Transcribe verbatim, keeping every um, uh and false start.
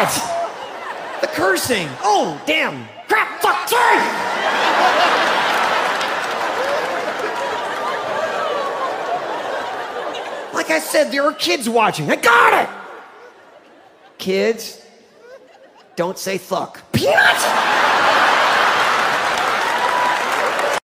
that? The cursing. Oh, damn. Crap, fuck, sorry! Like I said, there were kids watching. I got it! Kids, don't say fuck. Peanuts!